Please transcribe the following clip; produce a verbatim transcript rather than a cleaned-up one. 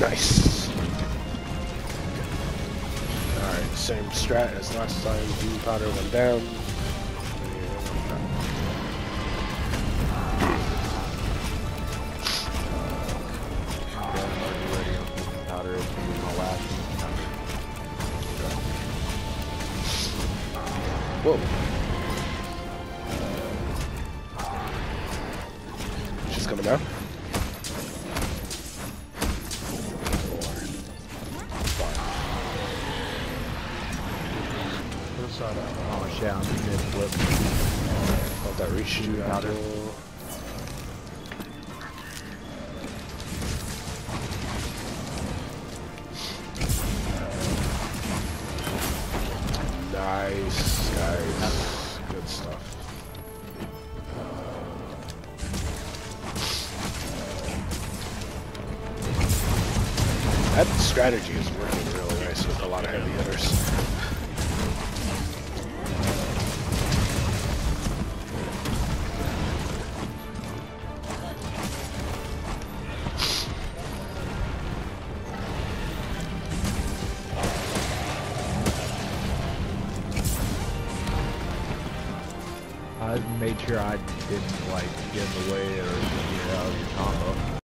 Nice. Alright, same strat as last time. Bean powder went down. Whoa. She's coming down. Oh shit, I'm just gonna flip. Oh, that reached you out. Nice, guys. Good stuff. That strategy is working really nice with a lot of heavy hitters. I made sure I didn't like get in the way or get out of your combo.